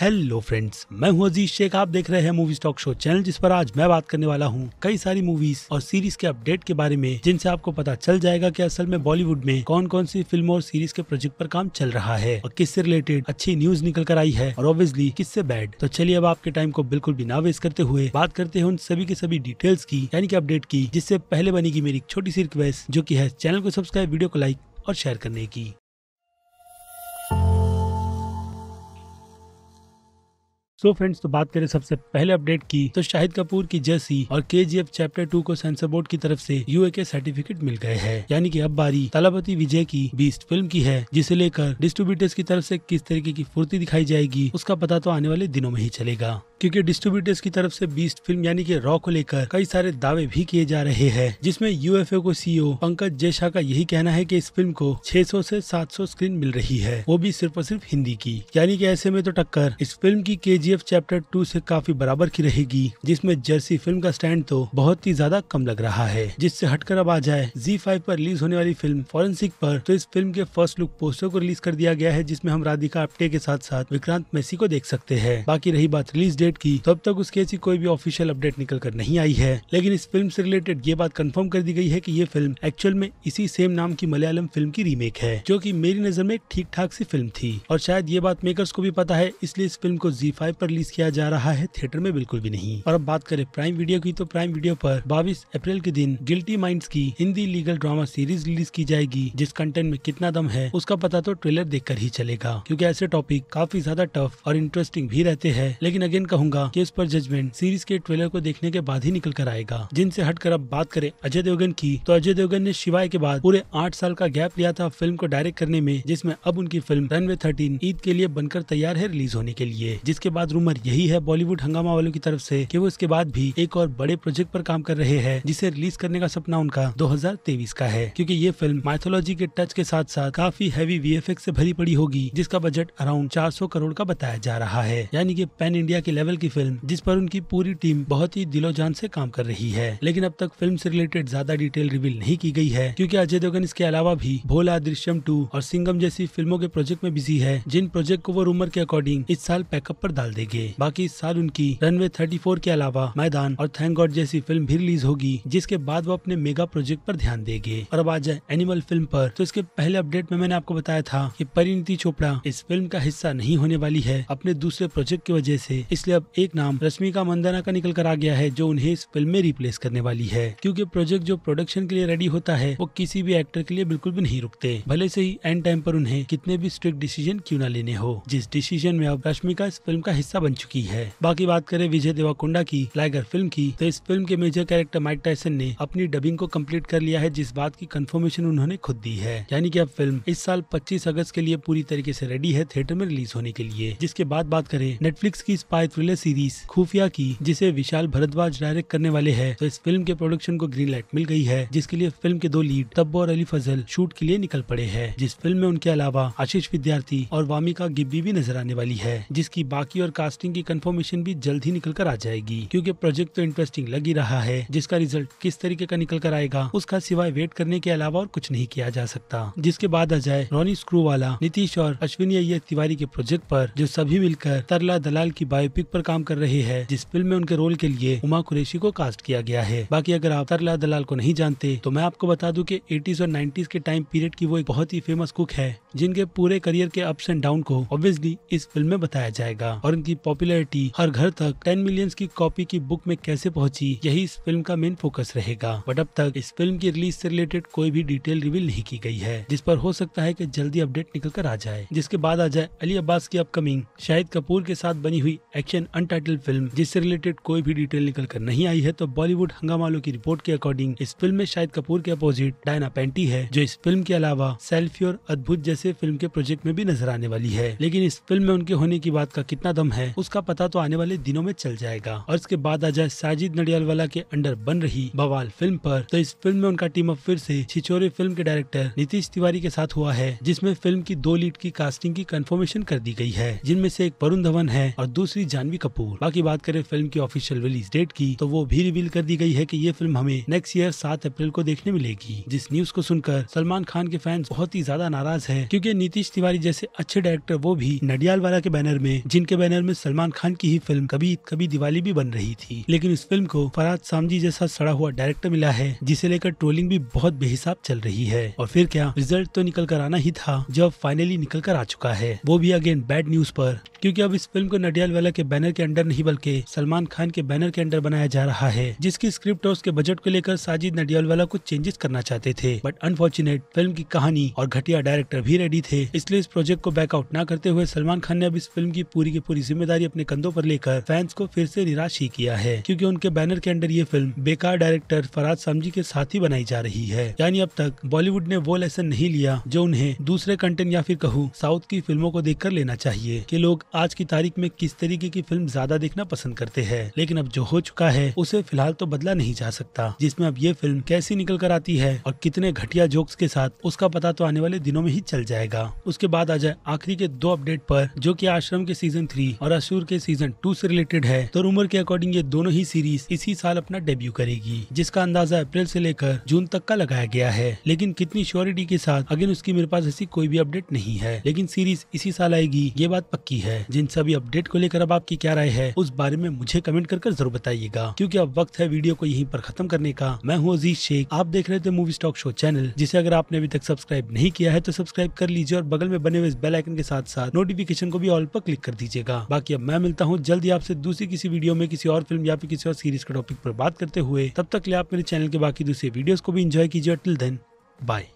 Hello friends, मैं हूं अजीज शेख। आप देख रहे हैं मूवी स्टॉक शो चैनल, जिस पर आज मैं बात करने वाला हूं कई सारी मूवीज और सीरीज के अपडेट के बारे में, जिनसे आपको पता चल जाएगा कि असल में बॉलीवुड में कौन कौन सी फिल्म और सीरीज के प्रोजेक्ट पर काम चल रहा है और किससे रिलेटेड अच्छी न्यूज निकल कर आई है और ऑब्वियसली किससे बैड। तो चलिए अब आपके टाइम को बिल्कुल भी ना वेस्ट करते हुए बात करते हैं उन सभी के सभी डिटेल्स की, यानी की अपडेट की। जिससे पहले बनेगी मेरी छोटी सी रिक्वेस्ट, जो की है चैनल को सब्सक्राइब, वीडियो को लाइक और शेयर करने की। सो फ्रेंड्स, तो बात करें सबसे पहले अपडेट की, तो शाहिद कपूर की जैसी और KGF चैप्टर 2 को सेंसर बोर्ड की तरफ से यूए के सर्टिफिकेट मिल गए हैं, यानी कि अब बारी तालापति विजय की बीस्ट फिल्म की है, जिसे लेकर डिस्ट्रीब्यूटर्स की तरफ से किस तरीके की फुर्ती दिखाई जाएगी उसका पता तो आने वाले दिनों में ही चलेगा, क्योंकि डिस्ट्रीब्यूटर्स की तरफ से बीस्ट फिल्म यानी कि रॉ को लेकर कई सारे दावे भी किए जा रहे हैं, जिसमें UFO को CEO पंकज जयशा का यही कहना है कि इस फिल्म को 600 से 700 स्क्रीन मिल रही है, वो भी सिर्फ और सिर्फ हिंदी की। यानी कि ऐसे में तो टक्कर इस फिल्म की KGF चैप्टर 2 से काफी बराबर की रहेगी, जिसमें जर्सी फिल्म का स्टैंड तो बहुत ही ज्यादा कम लग रहा है। जिससे हटकर अब आ जाए Z5 पर रिलीज होने वाली फिल्म फॉरेंसिक पर, तो इस फिल्म के फर्स्ट लुक पोस्टर को रिलीज कर दिया गया है, जिसमें हम राधिका आपटे के साथ साथ विक्रांत मैसी को देख सकते हैं। बाकी रही बात रिलीज की, तो अब तक उसके ऐसी कोई भी ऑफिशियल अपडेट निकल कर नहीं आई है, लेकिन इस फिल्म से रिलेटेड ये बात कंफर्म कर दी गई है कि ये फिल्म एक्चुअल में इसी सेम नाम की मलयालम फिल्म की रीमेक है, जो कि मेरी नजर में ठीक ठाक सी फिल्म थी। और शायद ये बात मेकर्स को भी पता है, इसलिए इस फिल्म को Z5 पर रिलीज किया जा रहा है, थिएटर में बिल्कुल भी नहीं। और अब बात करें प्राइम वीडियो की, तो प्राइम वीडियो पर 22 अप्रैल के दिन गिल्टी माइंड्स की Hindi legal drama series release की जाएगी, जिस कंटेंट में कितना दम है उसका पता तो ट्रेलर देख कर ही चलेगा, क्यूँकी ऐसे टॉपिक काफी ज्यादा टफ और इंटरेस्टिंग भी रहते हैं। लेकिन अगेन कहूंगा कि इस पर जजमेंट सीरीज के ट्रेलर को देखने के बाद ही निकल कर आएगा। जिनसे हटकर अब बात करें अजय देवगन की, तो अजय देवगन ने शिवाय के बाद पूरे 8 साल का गैप लिया था फिल्म को डायरेक्ट करने में, जिसमें अब उनकी फिल्म रनवे 13 ईद के लिए बनकर तैयार है रिलीज होने के लिए। जिसके बाद रूमर यही है बॉलीवुड हंगामा वालों की तरफ से कि वो इसके बाद भी एक और बड़े प्रोजेक्ट पर काम कर रहे हैं, जिसे रिलीज करने का सपना उनका 2023 का है, क्योंकि ये फिल्म माइथोलॉजी के टच के साथ साथ काफी हैवी VFX से भरी पड़ी होगी, जिसका बजट अराउंड 400 करोड़ का बताया जा रहा है, यानी कि पैन इंडिया के लेवल की फिल्म, जिस पर उनकी पूरी टीम बहुत ही दिलो जान से काम कर रही है। लेकिन अब तक फिल्म से रिलेटेड ज्यादा डिटेल रिवील नहीं की गई है, क्योंकि अजय देवगन इसके अलावा भी भोला, दृश्यम 2 और सिंघम जैसी फिल्मों के प्रोजेक्ट में बिजी है, जिन प्रोजेक्ट को वो रूमर के अकॉर्डिंग इस साल पैकअप पर डाल देंगे। बाकी इस साल उनकी रनवे 34 के अलावा मैदान और थैंक गॉड जैसी फिल्म भी रिलीज होगी, जिसके बाद वो अपने मेगा प्रोजेक्ट पर ध्यान देंगे। और अब आ जाए एनिमल फिल्म पर, तो इसके पहले अपडेट में मैंने आपको बताया था कि परिणीति चोपड़ा इस फिल्म का हिस्सा नहीं होने वाली है अपने दूसरे प्रोजेक्ट की वजह से, इसलिए अब एक नाम रश्मिका मंदना का निकल कर आ गया है, जो उन्हें इस फिल्म में रिप्लेस करने वाली है, क्योंकि प्रोजेक्ट जो प्रोडक्शन के लिए रेडी होता है वो किसी भी एक्टर के लिए बिल्कुल भी नहीं रुकते, भले से ही एंड टाइम पर उन्हें कितने भी स्ट्रिक्ट डिसीजन क्यों ना लेने हो, जिस डिसीजन में अब रश्मिका इस फिल्म का हिस्सा बन चुकी है। बाकी बात करें विजय देवाकोंडा की टाइगर फिल्म की, तो इस फिल्म के मेजर कैरेक्टर माइक टाइसन ने अपनी डबिंग को कम्प्लीट कर लिया है, जिस बात की कंफर्मेशन उन्होंने खुद दी है, यानी की अब फिल्म इस साल 25 अगस्त के लिए पूरी तरीके से रेडी है थिएटर में रिलीज होने के लिए। जिसके बाद बात करें नेटफ्लिक्स की स्पाई थ्रिलर सीरीज खुफिया की, जिसे विशाल भरद्वाज डायरेक्ट करने वाले हैं, तो इस फिल्म के प्रोडक्शन को ग्रीन लाइट मिल गई है, जिसके लिए फिल्म के 2 लीड तब्बू और अली फजल शूट के लिए निकल पड़े हैं। जिस फिल्म में उनके अलावा आशीष विद्यार्थी और वामिका गिब्बी भी नजर आने वाली है, जिसकी बाकी और कास्टिंग की कंफर्मेशन भी जल्द ही निकल कर आ जाएगी, क्योंकि प्रोजेक्ट तो इंटरेस्टिंग लग ही रहा है, जिसका रिजल्ट किस तरीके का निकल कर आएगा उसका सिवाय वेट करने के अलावा और कुछ नहीं किया जा सकता। जिसके बाद आ जाए रोनी स्क्रू वाला नीतीश और अश्विनी तिवारी के प्रोजेक्ट पर, जो सभी मिलकर तरला दलाल की बायोपिक पर काम कर रहे हैं, जिस फिल्म में उनके रोल के लिए उमा कुरैशी को कास्ट किया गया है। बाकी अगर आप तरला दलाल को नहीं जानते तो मैं आपको बता दूं कि 80s और 90s के टाइम पीरियड की वो एक बहुत ही फेमस कुक है, जिनके पूरे करियर के अप्स एंड डाउन को ऑब्वियसली इस फिल्म में बताया जाएगा, और इनकी पॉपुलैरिटी हर घर तक 10 मिलियन की कॉपी की बुक में कैसे पहुंची, यही इस फिल्म का मेन फोकस रहेगा। बट अब तक इस फिल्म की रिलीज से रिलेटेड कोई भी डिटेल रिवील नहीं की गई है, जिस पर हो सकता है की जल्दी अपडेट निकल कर आ जाए। जिसके बाद आ जाए अली अब्बास की अपकमिंग शाहिद कपूर के साथ बनी हुई एक्शन अनटाइटल्ड फिल्म, जिससे रिलेटेड कोई भी डिटेल निकल कर नहीं आई है। तो बॉलीवुड हंगामालों की रिपोर्ट के अकॉर्डिंग इस फिल्म में शाहिद कपूर के अपोजिट डायना पेंटी है, जो इस फिल्म के अलावा सेल्फी और अद्भुत जैसे फिल्म के प्रोजेक्ट में भी नजर आने वाली है। लेकिन इस फिल्म में उनके होने की बात का कितना दम है उसका पता तो आने वाले दिनों में चल जाएगा। और इसके बाद आ जाए साजिद नडियाल वाला के अंडर बन रही बवाल फिल्म पर, तो इस फिल्म में उनका टीम अप फिर से छिछोरे फिल्म के डायरेक्टर नीतीश तिवारी के साथ हुआ है, जिसमे फिल्म की 2 लीड की कास्टिंग की कंफर्मेशन कर दी गई है, जिनमें से एक वरुण धवन है और दूसरी जानवी भी कपूर। बाकी बात करें फिल्म की ऑफिशियल रिलीज डेट की, तो वो भी रिवील कर दी गई है कि ये फिल्म हमें नेक्स्ट ईयर 7 अप्रैल को देखने मिलेगी। जिस न्यूज को सुनकर सलमान खान के फैंस बहुत ही ज्यादा नाराज है, क्योंकि नीतीश तिवारी जैसे अच्छे डायरेक्टर वो भी नडियाल वाला के बैनर में, जिनके बैनर में सलमान खान की ही फिल्म कभी कभी दिवाली भी बन रही थी, लेकिन इस फिल्म को फराज सामजी जैसा सड़ा हुआ डायरेक्टर मिला है, जिसे लेकर ट्रोलिंग भी बहुत बेहिसाब चल रही है। और फिर क्या, रिजल्ट तो निकल कर आना ही था, जो फाइनली निकल कर आ चुका है, वो भी अगेन बैड न्यूज पर, क्योंकि अब इस फिल्म को नडियाल वाला के बैनर के अंडर नहीं बल्कि सलमान खान के बैनर के अंडर बनाया जा रहा है, जिसकी स्क्रिप्ट और उसके बजट को लेकर साजिद नडियाल वाला कुछ चेंजेस करना चाहते थे, बट अनफॉर्चुनेट फिल्म की कहानी और घटिया डायरेक्टर भी रेडी थे, इसलिए इस प्रोजेक्ट को बैकआउट न करते हुए सलमान खान ने अब इस फिल्म की पूरी जिम्मेदारी अपने कंधों पर लेकर फैंस को फिर से निराश ही किया है, क्योंकि उनके बैनर के अंडर ये फिल्म बेकार डायरेक्टर फराज सामजी के साथ ही बनाई जा रही है। यानी अब तक बॉलीवुड ने वो लेसन नहीं लिया जो उन्हें दूसरे कंटेंट या फिर कहूँ साउथ की फिल्मों को देखकर लेना चाहिए कि लोग आज की तारीख में किस तरीके की फिल्म ज्यादा देखना पसंद करते हैं। लेकिन अब जो हो चुका है उसे फिलहाल तो बदला नहीं जा सकता, जिसमें अब ये फिल्म कैसी निकल कर आती है और कितने घटिया जोक्स के साथ, उसका पता तो आने वाले दिनों में ही चल जाएगा। उसके बाद आ जाए आखिरी के 2 अपडेट पर, जो कि आश्रम के सीजन 3 और अशूर के सीजन 2 से रिलेटेड है। तो रूमर के अकॉर्डिंग ये दोनों ही सीरीज इसी साल अपना डेब्यू करेगी, जिसका अंदाजा अप्रैल से लेकर जून तक का लगाया गया है, लेकिन कितनी श्योरिटी के साथ अगेन उसकी मेरे पास ऐसी कोई भी अपडेट नहीं है, लेकिन सीरीज इसी साल आएगी ये बात पक्की है। जिन सभी अपडेट को लेकर अब आपकी क्या राय है उस बारे में मुझे कमेंट कर जरूर बताइएगा, क्योंकि अब वक्त है वीडियो को यहीं पर खत्म करने का। मैं हूँ अजीज शेख, आप देख रहे थे मूवी स्टॉक शो चैनल, जिसे अगर आपने अभी तक सब्सक्राइब नहीं किया है तो सब्सक्राइब कर लीजिए और बगल में बने हुए बेल आइकन के साथ साथ नोटिफिकेशन को भी ऑल पर क्लिक कर दीजिएगा। बाकी अब मैं मिलता हूँ जल्दी आपसे दूसरी किसी वीडियो में, किसी और फिल्म या फिर किसी और सीरीज के टॉपिक पर बात करते हुए। तब तक ले आप मेरे चैनल के बाकी दूसरे वीडियोस को भी एंजॉय कीजिए। Till then bye.